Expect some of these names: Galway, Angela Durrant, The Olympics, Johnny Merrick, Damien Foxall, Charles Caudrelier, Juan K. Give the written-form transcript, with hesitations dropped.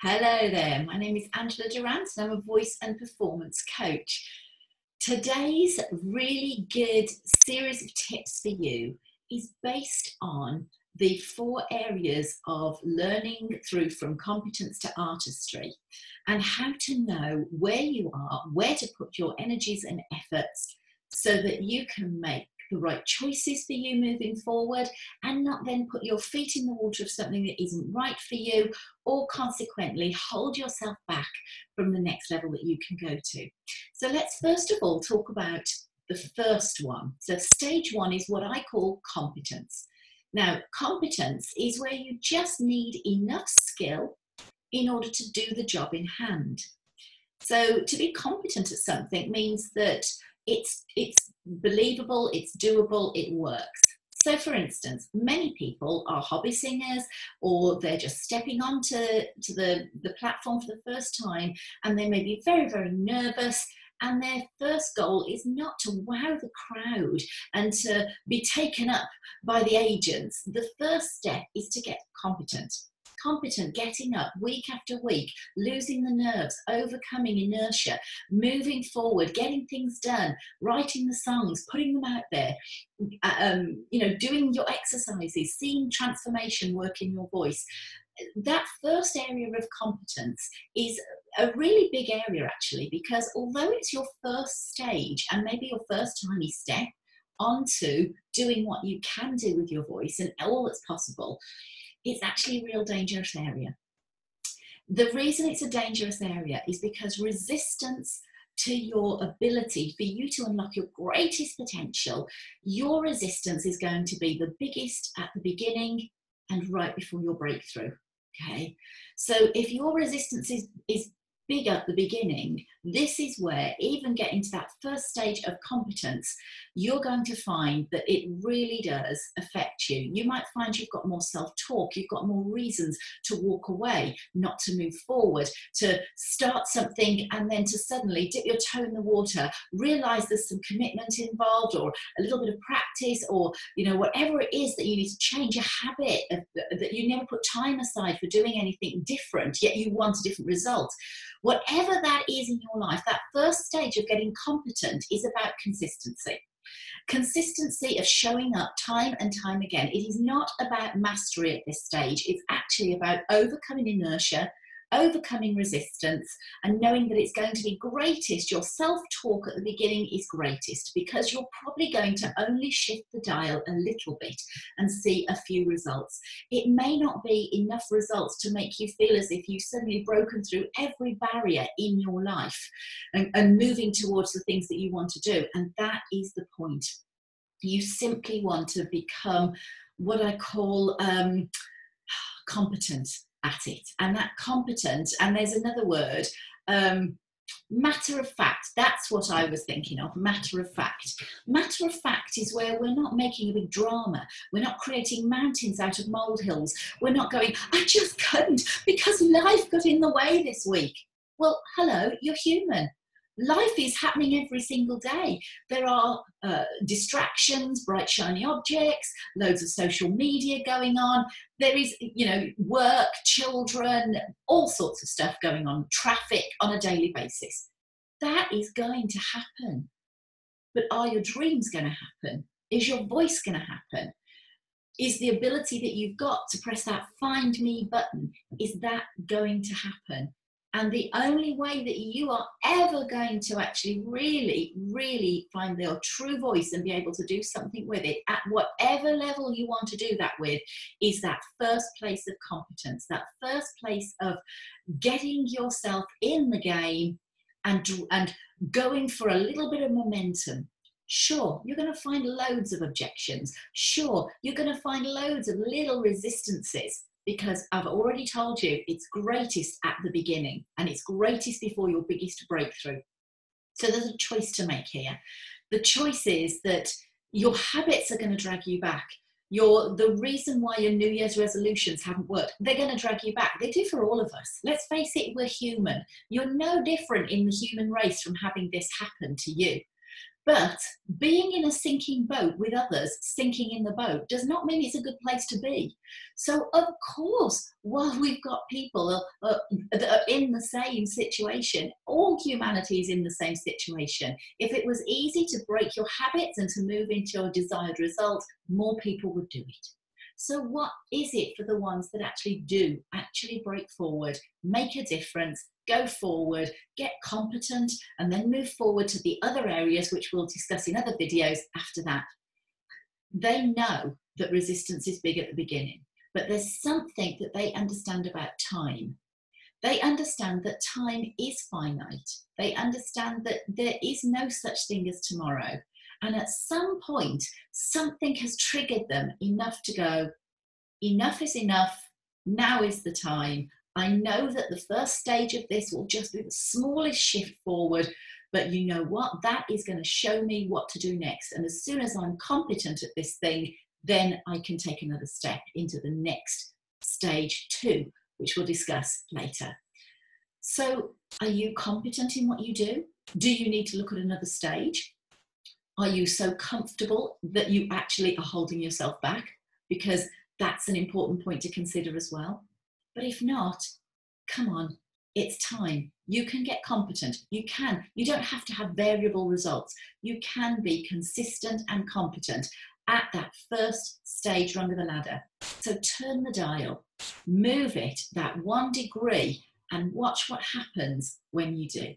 Hello there, my name is Angela Durrant and I'm a voice and performance coach. Today's really good series of tips for you is based on the four areas of learning through from competence to artistry and how to know where you are, where to put your energies and efforts so that you can make the right choices for you moving forward and not then put your feet in the water of something that isn't right for you or consequently hold yourself back from the next level that you can go to. So let's first of all talk about the first one. So stage one is what I call competence. Now competence is where you just need enough skill in order to do the job in hand. So to be competent at something means that it's believable, it's doable, it works. So for instance, many people are hobby singers or they're just stepping onto the platform for the first time and they may be very, very nervous and their first goal is not to wow the crowd and to be taken up by the agents. The first step is to get competent. Competent, getting up week after week, losing the nerves, overcoming inertia, moving forward, getting things done, writing the songs, putting them out there, doing your exercises, seeing transformation work in your voice. That first area of competence is a really big area actually, because although it's your first stage and maybe your first tiny step onto doing what you can do with your voice and all that's possible, it's actually a real dangerous area. The reason it's a dangerous area is because resistance to your ability for you to unlock your greatest potential, your resistance is going to be the biggest at the beginning and right before your breakthrough, okay? So if your resistance is big at the beginning, this is where even getting to that first stage of competence, you're going to find that it really does affect you. You might find you've got more self-talk, you've got more reasons to walk away, not to move forward, to start something and then to suddenly dip your toe in the water, realize there's some commitment involved or a little bit of practice or, whatever it is that you need to change a habit that you never put time aside for doing anything different, yet you want a different result. Whatever that is in your life, that first stage of getting competent is about consistency. Consistency of showing up time and time again. It is not about mastery at this stage. It's actually about overcoming inertia, overcoming resistance, and knowing that it's going to be greatest. Your self-talk at the beginning is greatest because you're probably going to only shift the dial a little bit and see a few results. It may not be enough results to make you feel as if you've suddenly broken through every barrier in your life and moving towards the things that you want to do. And that is the point. You simply want to become what I call competent at it, and that competent, and there's another word, matter of fact. That's what I was thinking of, matter of fact. Matter of fact is where we're not making a big drama, we're not creating mountains out of molehills, we're not going, I just couldn't because life got in the way this week. Well, hello, you're human. Life is happening every single day. There are distractions, bright shiny objects, loads of social media going on. There is, work, children, all sorts of stuff going on, traffic on a daily basis. That is going to happen. But are your dreams going to happen? Is your voice going to happen? Is the ability that you've got to press that find me button, is that going to happen? And the only way that you are ever going to actually really, really find your true voice and be able to do something with it at whatever level you want to do that with is that first place of competence, that first place of getting yourself in the game and going for a little bit of momentum. Sure, you're going to find loads of objections. Sure, you're going to find loads of little resistances. Because I've already told you, it's greatest at the beginning and it's greatest before your biggest breakthrough. So there's a choice to make here. The choice is that your habits are going to drag you back. The reason why your New Year's resolutions haven't worked, they're going to drag you back. They do for all of us. Let's face it, we're human. You're no different in the human race from having this happen to you. But being in a sinking boat with others sinking in the boat does not mean it's a good place to be. So of course, while we've got people that are in the same situation, all humanity is in the same situation. If it was easy to break your habits and to move into your desired result, more people would do it. So what is it for the ones that actually do, actually break forward, make a difference, go forward, get competent, and then move forward to the other areas, which we'll discuss in other videos after that? They know that resistance is big at the beginning, but there's something that they understand about time. They understand that time is finite. They understand that there is no such thing as tomorrow. And at some point, something has triggered them enough to go, enough is enough, now is the time. I know that the first stage of this will just be the smallest shift forward, but you know what? That is going to show me what to do next. And as soon as I'm competent at this thing, then I can take another step into the next stage 2, which we'll discuss later. So are you competent in what you do? Do you need to look at another stage? Are you so comfortable that you actually are holding yourself back? Because that's an important point to consider as well. But if not, come on, it's time. You can get competent. You can. You don't have to have variable results. You can be consistent and competent at that first stage rung of the ladder. So turn the dial, move it that 1 degree, and watch what happens when you do.